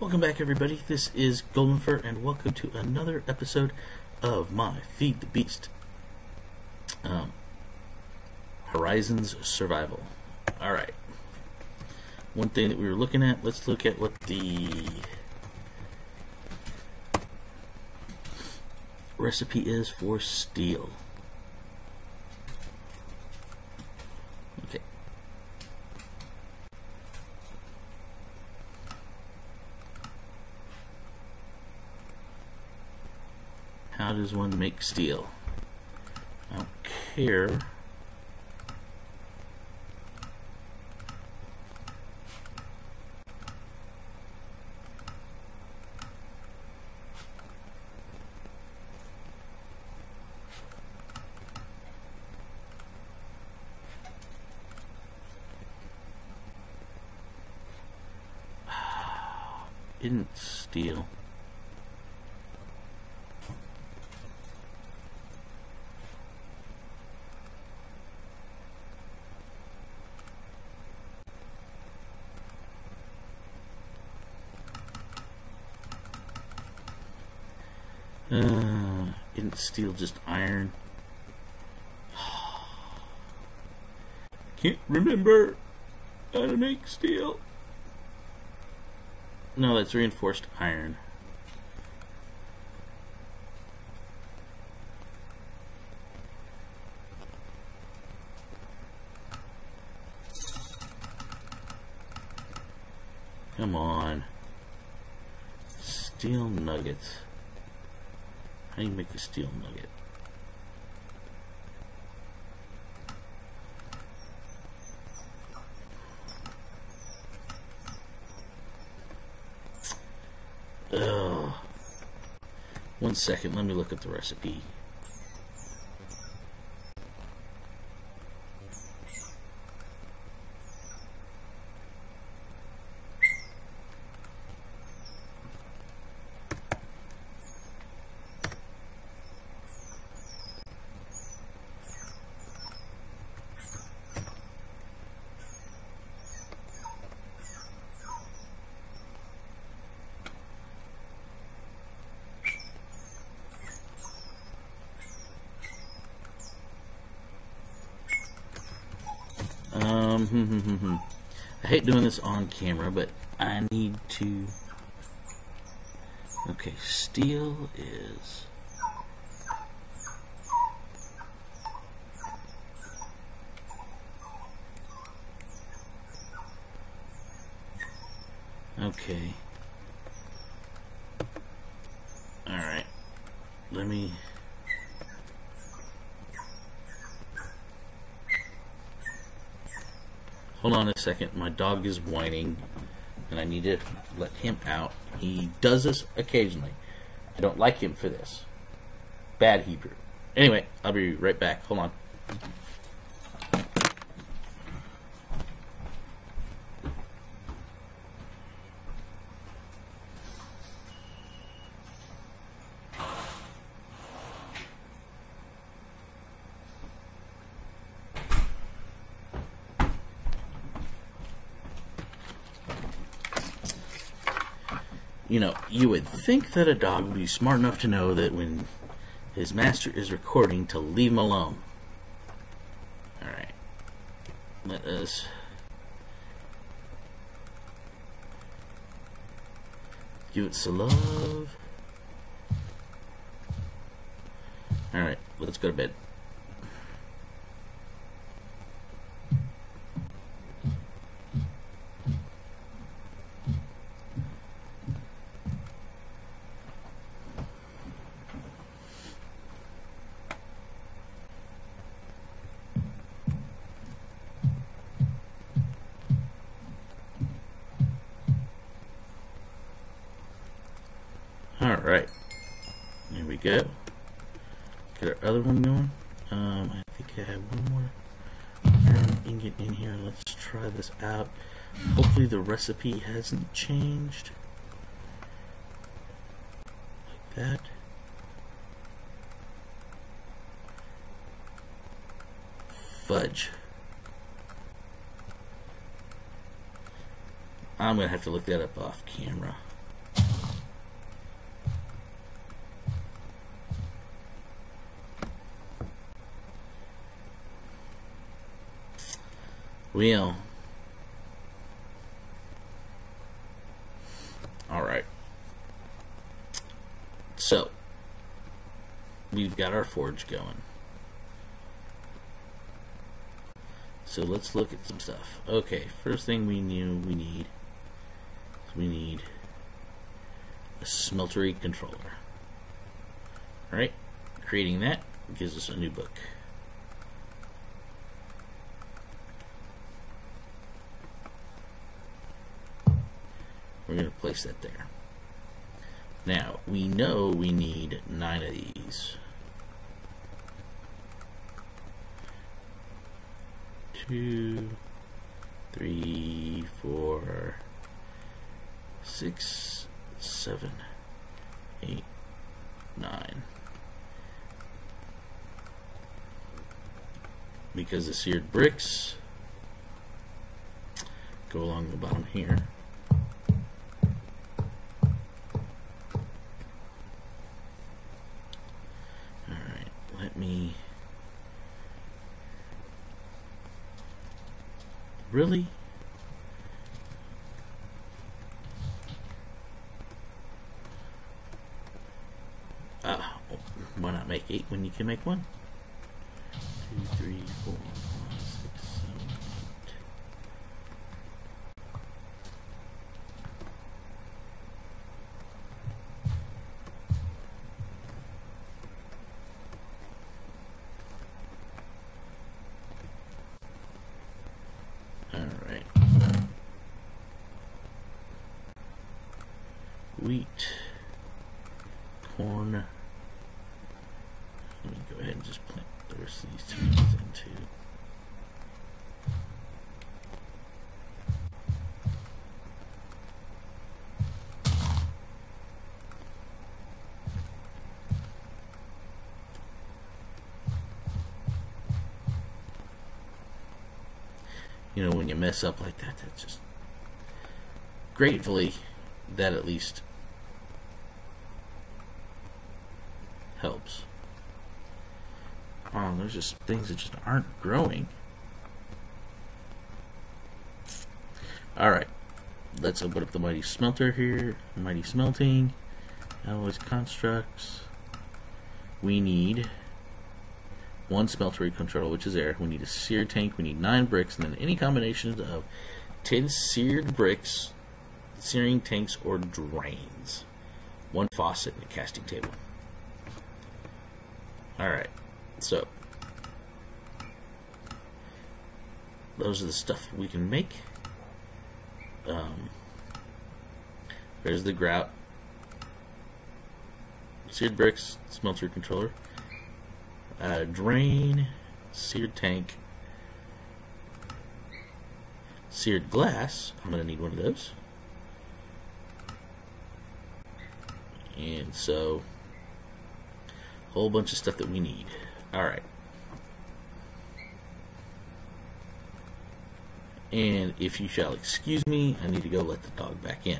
Welcome back, everybody. This is Goldenfir, and welcome to another episode of my Feed the Beast. Horizons Survival. Alright. One thing that we were looking at, let's look at what the recipe is for steel. How does one make steel? I don't care. Didn't steal. Didn't steal just iron. Can't remember how to make steel. No, that's reinforced iron. Come on. Steel nuggets. How do you make a steel nugget? Ugh. 1 second, let me look up the recipe. I hate doing this on camera, but I need to. Okay, steel is. Okay. Alright. Let me. Hold on a second, my dog is whining, and I need to let him out. He does this occasionally. I don't like him for this. Bad Hebrew. Anyway, I'll be right back. Hold on. You know, you would think that a dog would be smart enough to know that when his master is recording to leave him alone. Alright. Let us. Give it some love. Alright, let's go to bed. Alright, there we go. Get our other one going. I think I have one more iron ingot in here. Let's try this out. Hopefully the recipe hasn't changed. Like that. Fudge. I'm going to have to look that up off camera. wheel. Alright. So, we've got our forge going. So let's look at some stuff. Okay, first thing we need a smeltery controller. Alright, creating that gives us a new book. We're going to place that there. Now, we know we need 9 of these. 2, 3, 4, 6, 7, 8, 9. Because the seared bricks go along the bottom here. Alright, let me... Really? Why not make 8 when you can make 1? 2, 3, 4, 5, 6, 7, 8. Alright. Wheat. Corn. Let me go ahead and just plant the rest of these tomatoes into. You know, when you mess up like that, that's just... Gratefully, that at least helps. Oh, there's just things that just aren't growing. Alright, let's open up the mighty smelter here. Mighty smelting. Alloys constructs. We need 1 smeltery controller, which is there. We need a seared tank. We need 9 bricks, and then any combination of 10 seared bricks, searing tanks, or drains. 1 faucet and a casting table. Alright. So, those are the stuff we can make. There's the grout, seared bricks, smelter controller, drain, seared tank, seared glass. I'm going to need 1 of those. And so, a whole bunch of stuff that we need. Alright. And if you shall excuse me, I need to go let the dog back in.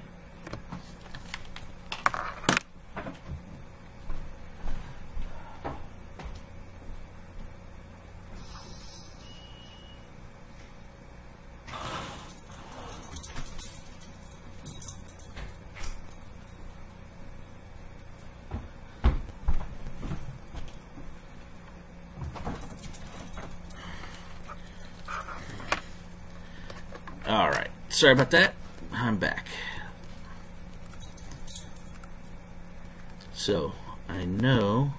Sorry about that. I'm back. So, I know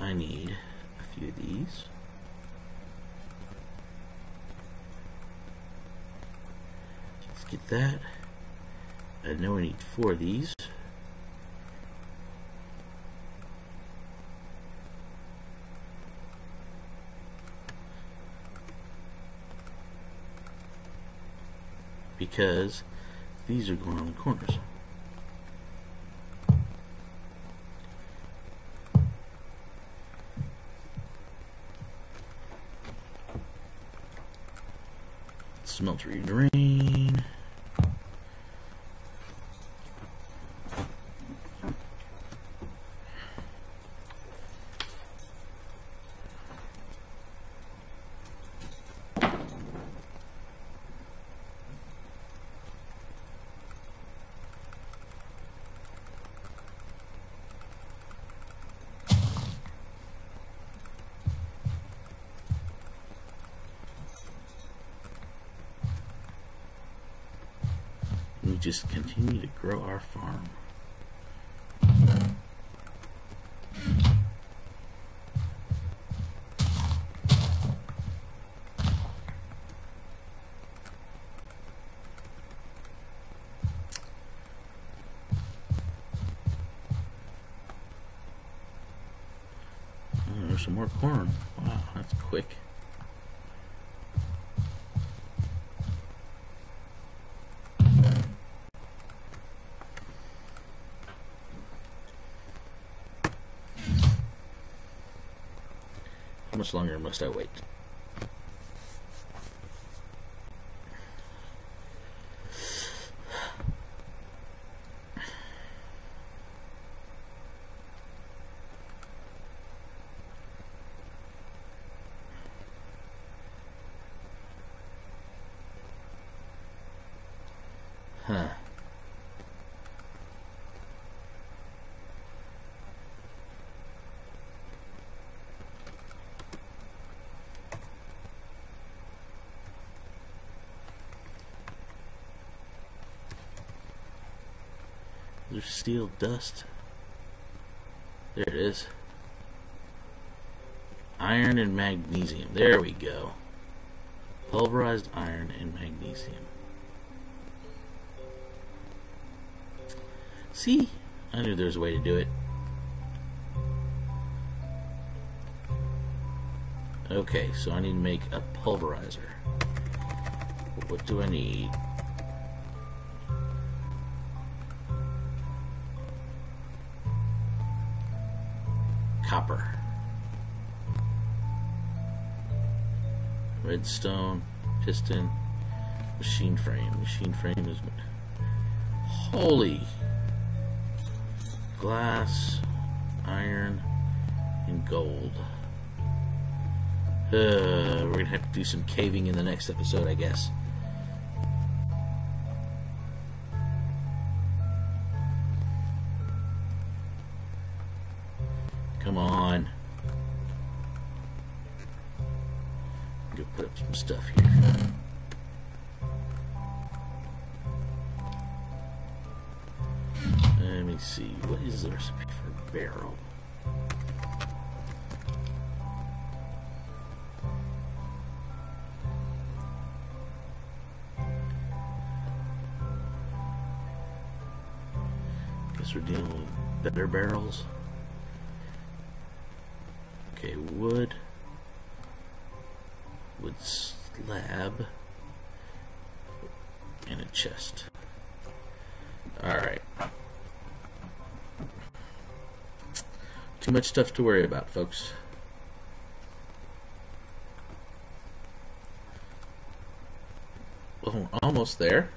I need a few of these. Let's get that. I know I need 4 of these. Because these are going on the corners. Smeltery drain. just continue to grow our farm. Some more corn. Wow, that's quick. How much longer must I wait? Huh. There's steel dust. There it is. Iron and magnesium. There we go. Pulverized iron and magnesium. See? I knew there was a way to do it. Okay, so I need to make a pulverizer. What do I need? Copper. Redstone, piston, machine frame. Machine frame is... Holy... Glass, iron, and gold. We're gonna have to do some caving in the next episode, I guess. Come on. Go put up some stuff here. Let me see, what is the recipe for barrel? Guess we're dealing with better barrels. Okay, wood. Wood slab. And a chest. Alright. Too much stuff to worry about, folks. Well, we're almost there.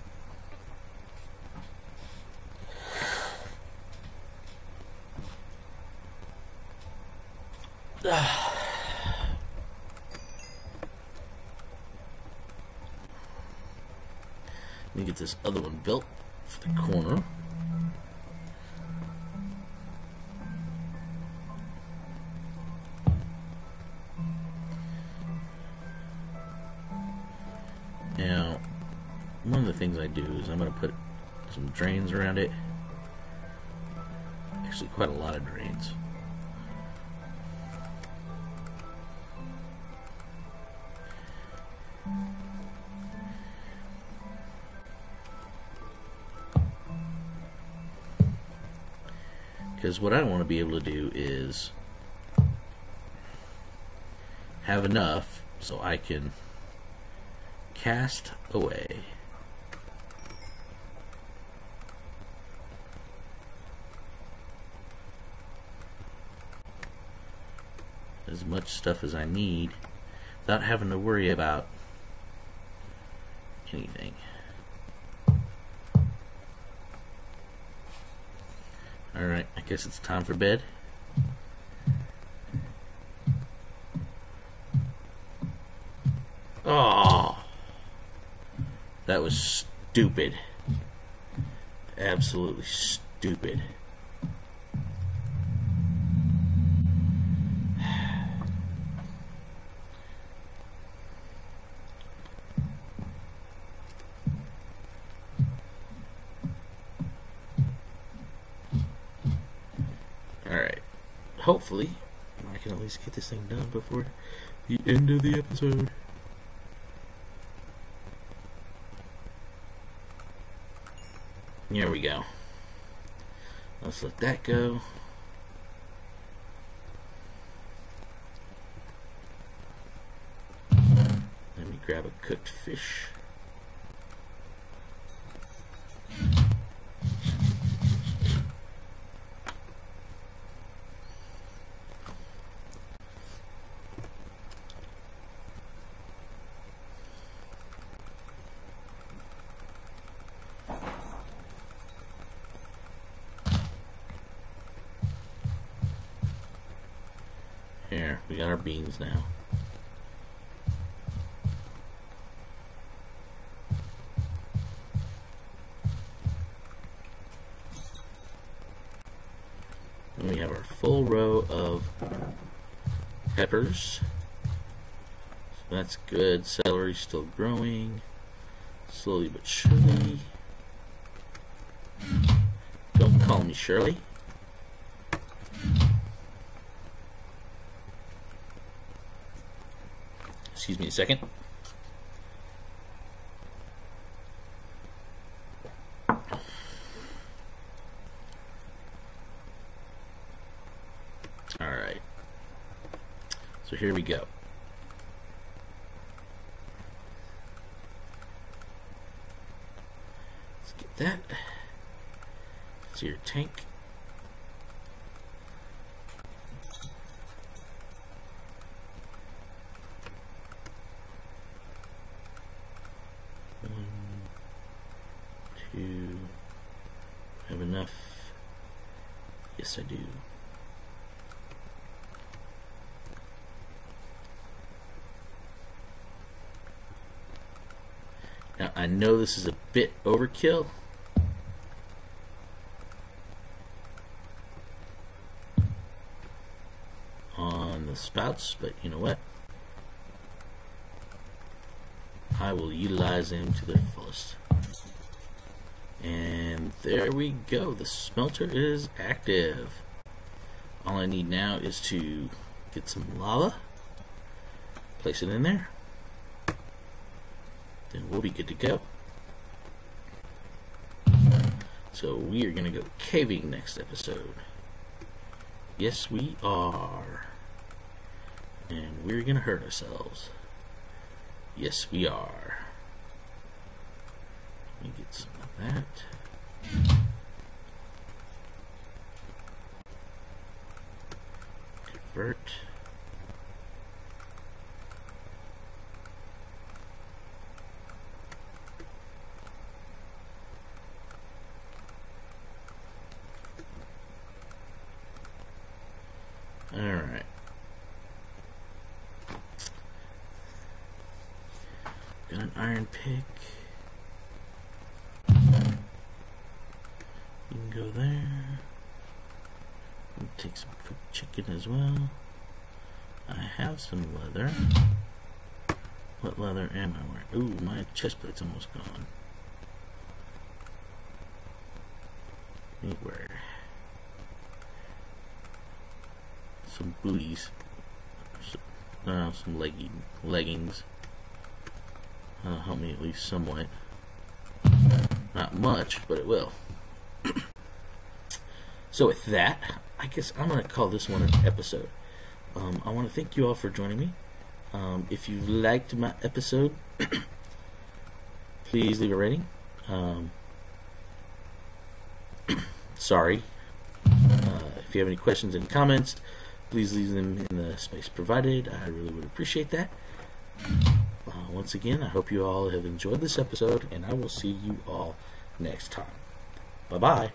Let me get this other one built for the corner. One of the things I do is I'm going to put some drains around it. Actually, quite a lot of drains. Because what I want to be able to do is have enough so I can cast away. As much stuff as I need without having to worry about anything. Alright, I guess it's time for bed. Oh, that was stupid. Absolutely stupid. hopefully I can at least get this thing done before the end of the episode. There we go. Let's let that go. Let me grab a cooked fish. Here, we got our beans now. And we have our full row of peppers. So that's good. Celery's still growing. Slowly but surely. Don't call me Shirley. Excuse me a second. Alright. So here we go. Let's get that. Let's see your tank. Have enough? Yes, I do. Now, I know this is a bit overkill. On the spouts, but you know what? I will utilize them to their fullest. And there we go, the smelter is active. All I need now is to get some lava, place it in there, then we'll be good to go. So we are gonna go caving next episode. Yes we are. And we're gonna hurt ourselves. Yes we are. Let me get some of that. Convert. All right. Got an iron pick. Go there. We'll take some cooked chicken as well. I have some leather. What leather am I wearing? Ooh, my chest plate's almost gone. Let me wear some booties. Some leggings. That'll help me at least somewhat. Not much, but it will. So with that, I guess I'm going to call this one an episode. I want to thank you all for joining me. If you liked my episode, please leave a rating. Sorry. If you have any questions and comments, please leave them in the space provided. I really would appreciate that. Once again, I hope you all have enjoyed this episode, and I will see you all next time. Bye-bye.